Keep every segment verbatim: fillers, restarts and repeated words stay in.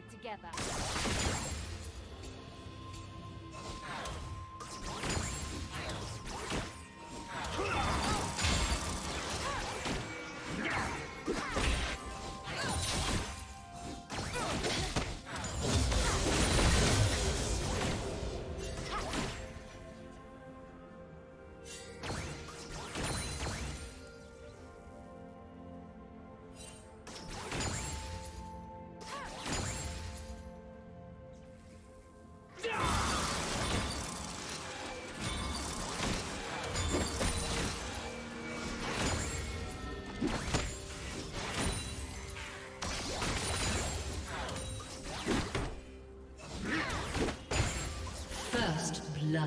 fight together. Blood.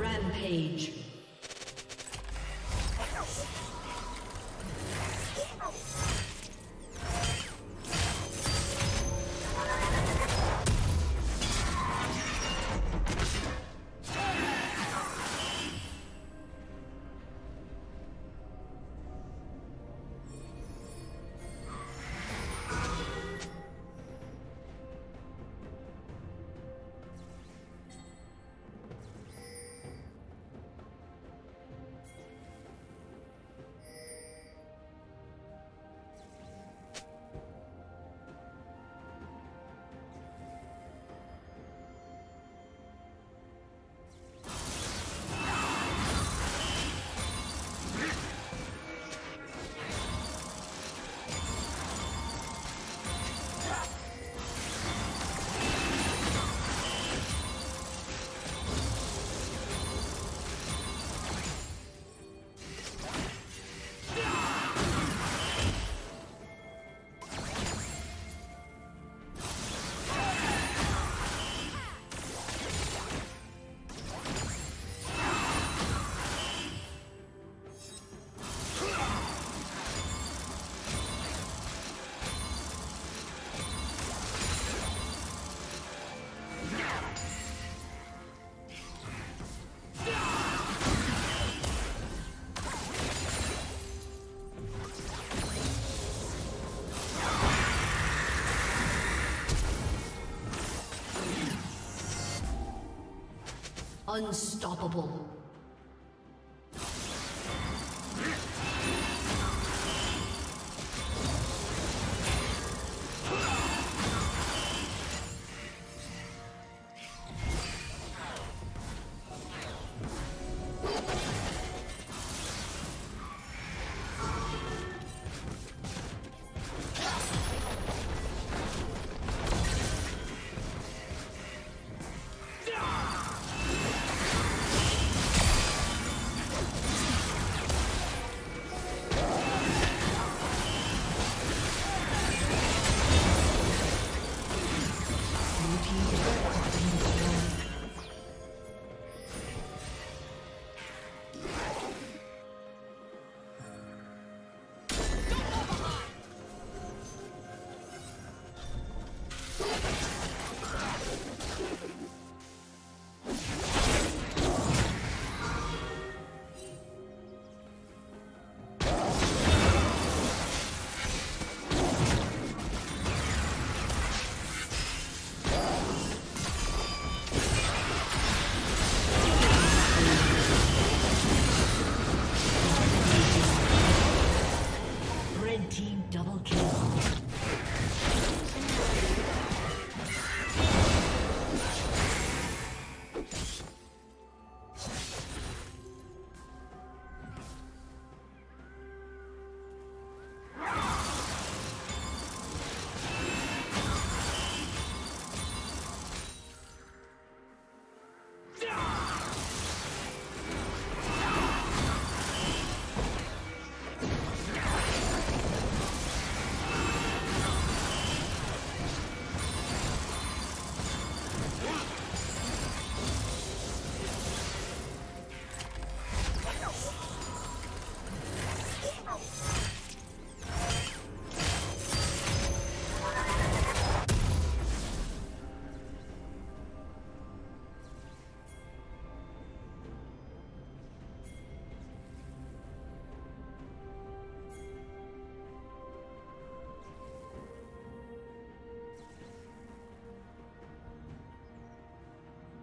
Rampage. Unstoppable.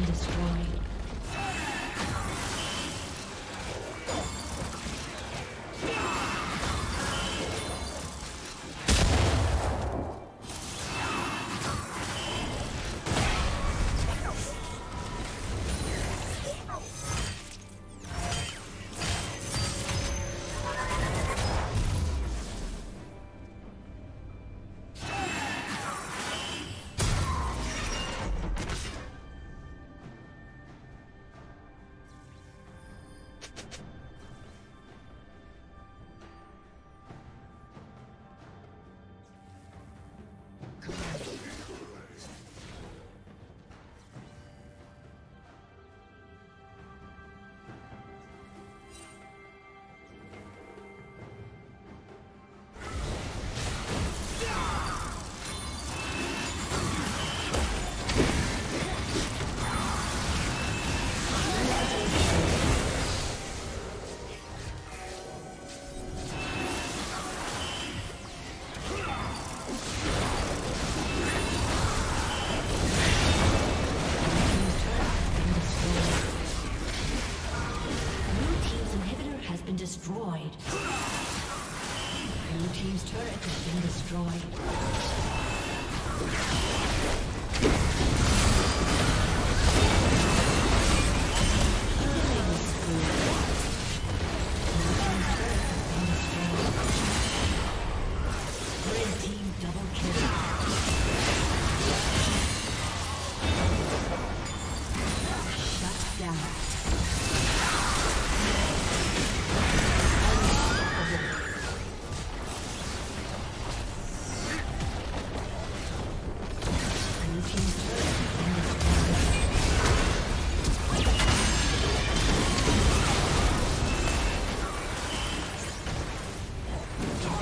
Destroyed. Blue team's turret has been destroyed.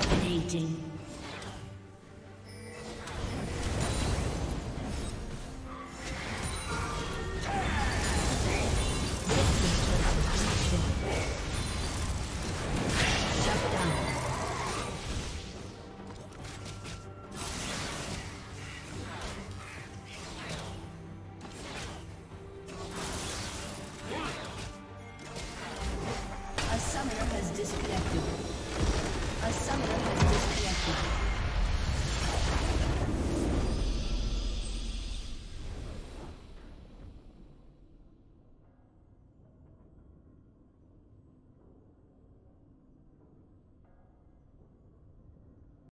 Dominating.